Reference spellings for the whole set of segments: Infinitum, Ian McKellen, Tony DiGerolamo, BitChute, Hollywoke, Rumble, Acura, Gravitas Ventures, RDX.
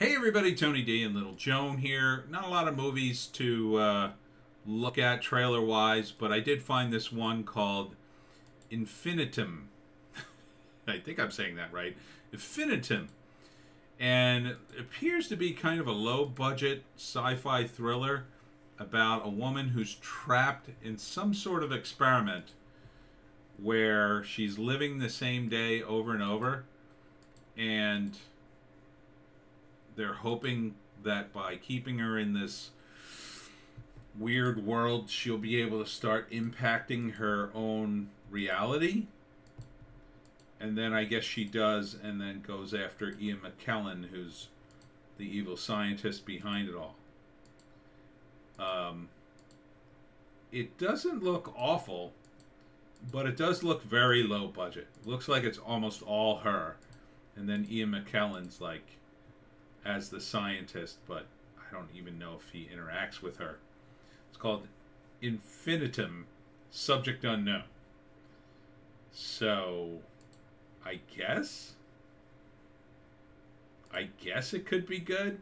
Hey everybody, Tony D and Little Joan here. Not a lot of movies to look at trailer-wise, but I did find this one called Infinitum. I think I'm saying that right. Infinitum. And it appears to be kind of a low-budget sci-fi thriller about a woman who's trapped in some sort of experiment where she's living the same day over and over, and they're hoping that by keeping her in this weird world, she'll be able to start impacting her own reality. And then I guess she does, and then goes after Ian McKellen, who's the evil scientist behind it all. It doesn't look awful, but it does look very low budget. It looks like it's almost all her. And then Ian McKellen's like, as the scientist, but I don't even know if he interacts with her. It's called Infinitum, Subject Unknown. So, I guess it could be good,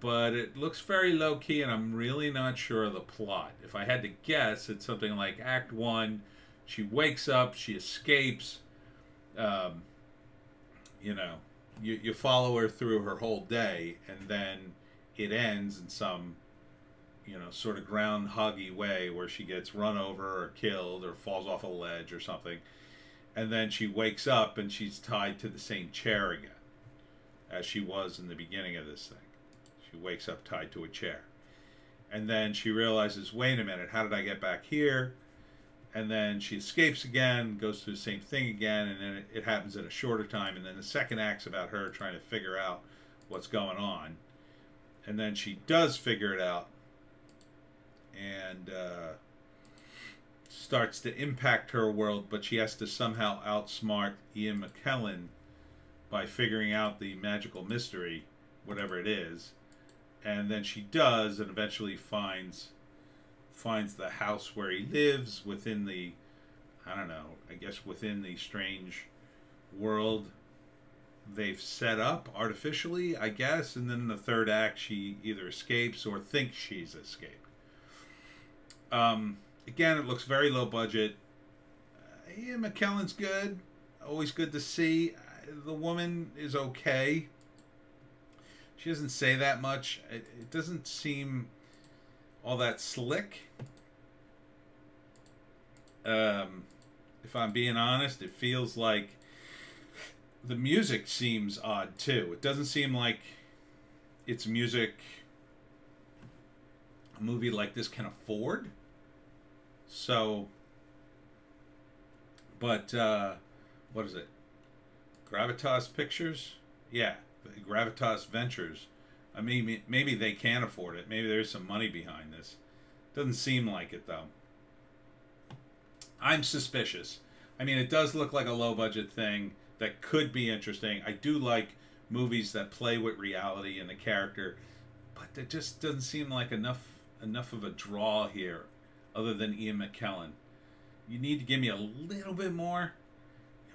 but it looks very low-key, and I'm really not sure of the plot. If I had to guess, it's something like Act 1, she wakes up, she escapes, you know, You follow her through her whole day, and then it ends in some, you know, sort of groundhoggy way where she gets run over or killed or falls off a ledge or something. And then she wakes up and she's tied to the same chair again, as she was in the beginning of this thing. She wakes up tied to a chair. And then she realizes, wait a minute, how did I get back here? And then she escapes again, goes through the same thing again, and then it happens in a shorter time. And then the second act's about her trying to figure out what's going on. And then she does figure it out and starts to impact her world, but she has to somehow outsmart Ian McKellen by figuring out the magical mystery, whatever it is. And then she does, and eventually finds the house where he lives within the, I don't know, I guess within the strange world they've set up artificially, I guess. And then in the third act, she either escapes or thinks she's escaped. Again, it looks very low budget. Yeah, McKellen's good. Always good to see. The woman is okay. She doesn't say that much. It doesn't seem all that slick. If I'm being honest, it feels like the music seems odd too. It doesn't seem like it's music a movie like this can afford. So, but what is it? Gravitas Pictures? Yeah, Gravitas Ventures. I mean, maybe they can afford it. Maybe there's some money behind this. Doesn't seem like it, though. I'm suspicious. I mean, it does look like a low-budget thing that could be interesting. I do like movies that play with reality and the character, but there just doesn't seem like enough of a draw here other than Ian McKellen. You need to give me a little bit more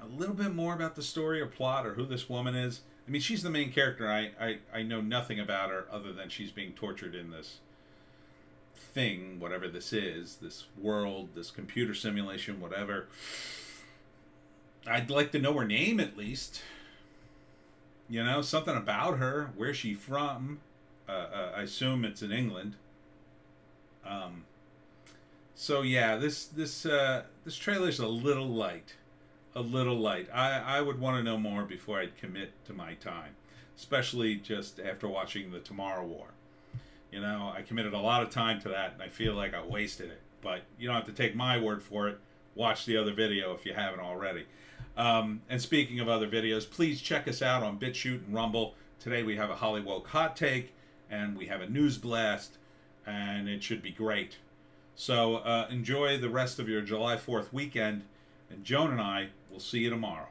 about the story or plot or who this woman is. I mean, she's the main character. I know nothing about her other than she's being tortured in this thing, whatever this is, this world, this computer simulation, whatever. I'd like to know her name, at least. You know, something about her, where she's from. I assume it's in England. So, yeah, this trailer's a little light. A little light. I would want to know more before I'd commit to my time, especially just after watching The Tomorrow War. You know, I committed a lot of time to that, and I feel like I wasted it. But you don't have to take my word for it. Watch the other video if you haven't already. And speaking of other videos, please check us out on BitChute and Rumble. Today we have a Hollywoke hot take, and we have a news blast, and it should be great. So enjoy the rest of your July 4th weekend, and Joan and I will see you tomorrow.